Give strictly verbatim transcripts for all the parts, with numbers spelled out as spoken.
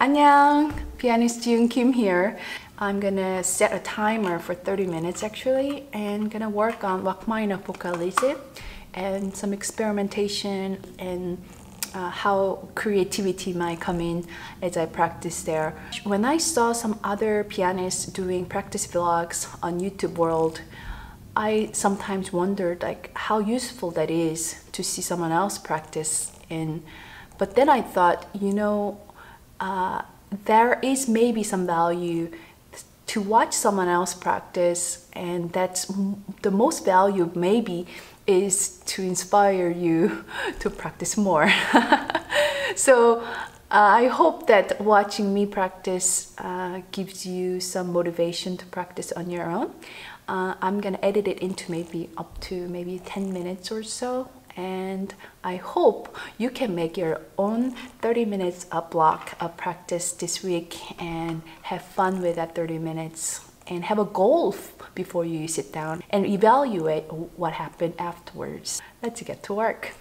안녕, pianist Jeeyoon Kim here. I'm gonna set a timer for thirty minutes actually, and gonna work on Rachmaninoff Vocalise and some experimentation and uh, how creativity might come in as I practice there. When I saw some other pianists doing practice vlogs on YouTube world, I sometimes wondered like how useful that is to see someone else practice in. But then I thought, you know, uh, there is maybe some value to watch someone else practice, and that's the most value maybe is to inspire you to practice more. So uh, I hope that watching me practice uh, gives you some motivation to practice on your own. Uh, I'm gonna edit it into maybe up to maybe ten minutes or so, and I hope you can make your own thirty minutes a block of practice this week and have fun with that thirty minutes and have a goal before you sit down and evaluate what happened afterwards. Let's get to work.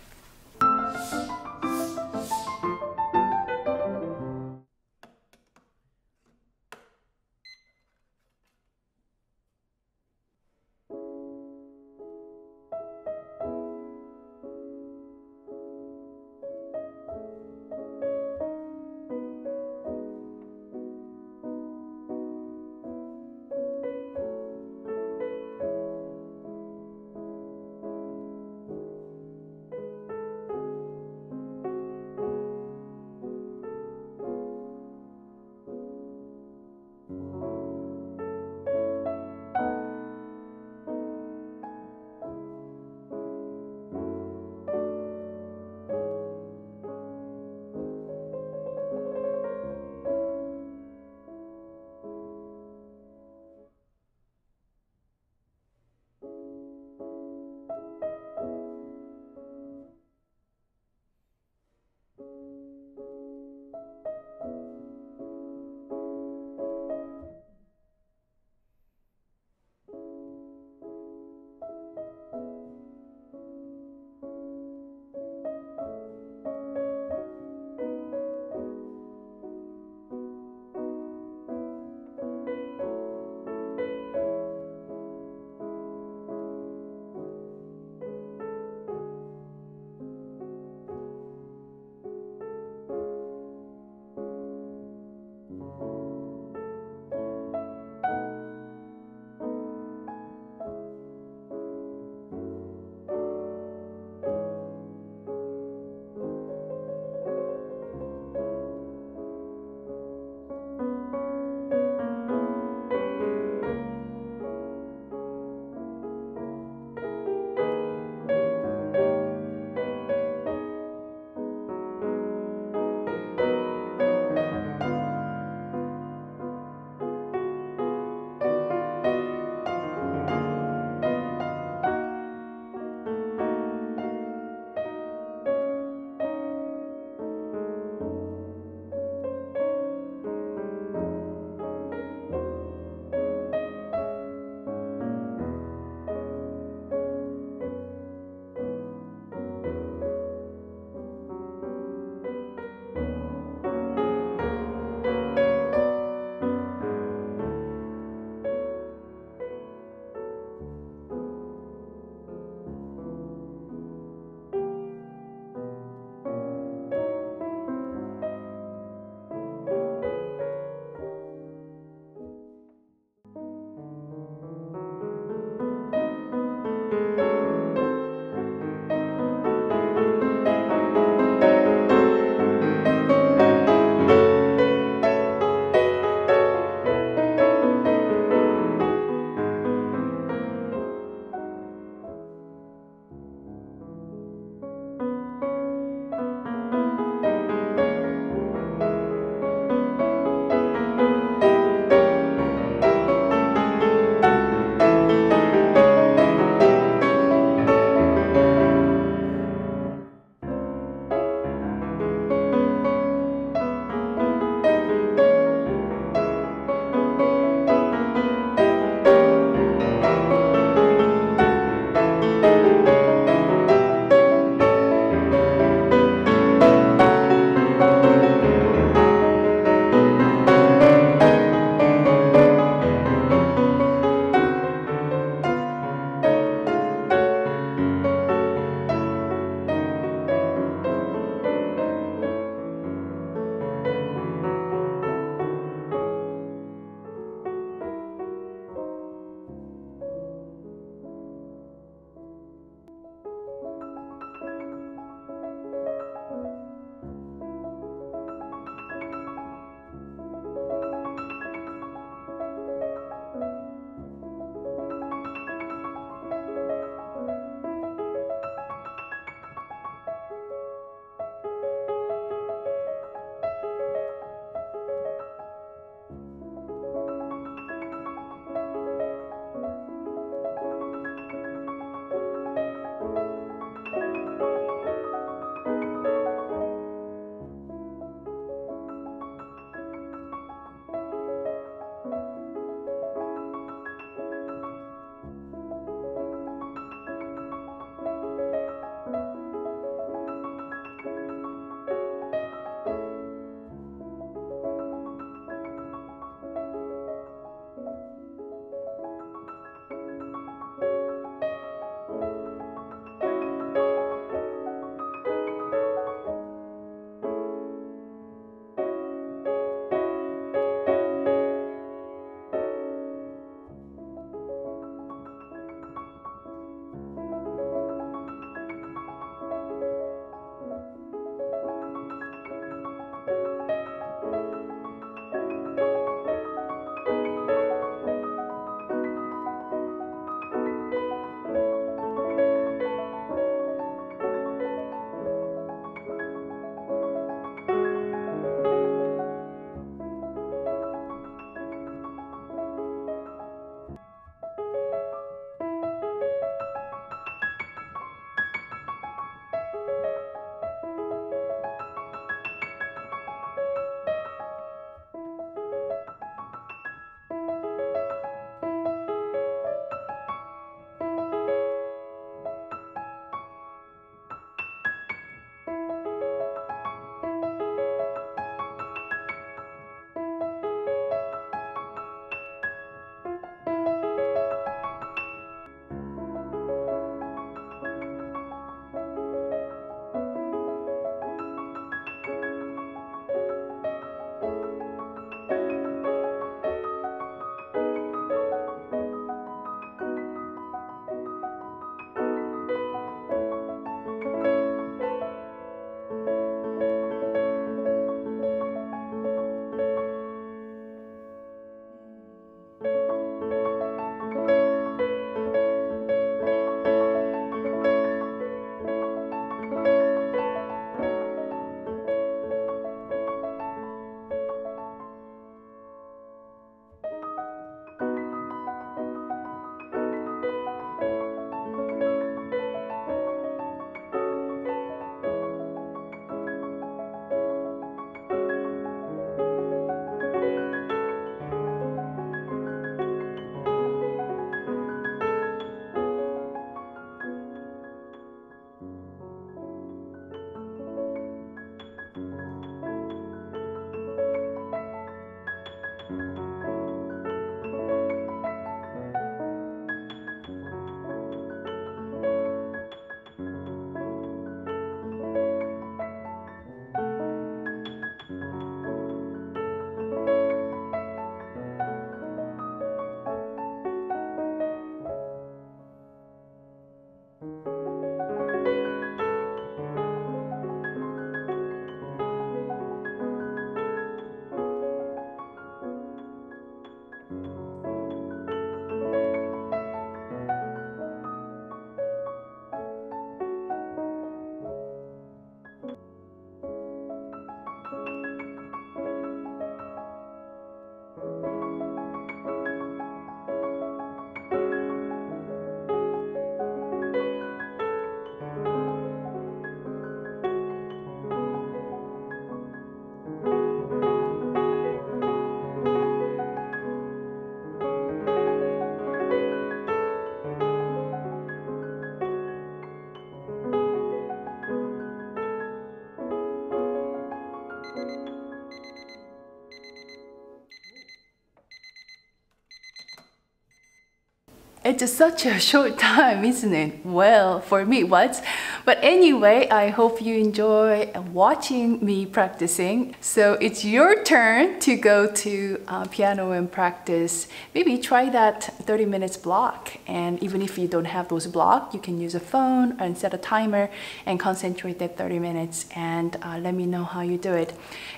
It's such a short time, isn't it? Well, for me, what? But anyway, I hope you enjoy watching me practicing. So it's your turn to go to uh, piano and practice. Maybe try that thirty minutes block. And even if you don't have those blocks, you can use a phone and set a timer and concentrate that thirty minutes. And uh, let me know how you do it.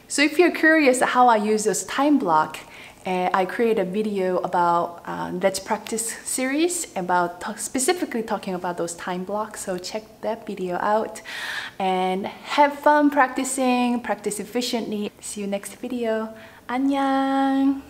So if you're curious how I use this time block, Uh, I created a video about uh, Let's Practice series about talk specifically talking about those time blocks, so check that video out and have fun practicing, practice efficiently. See you next video. 안녕!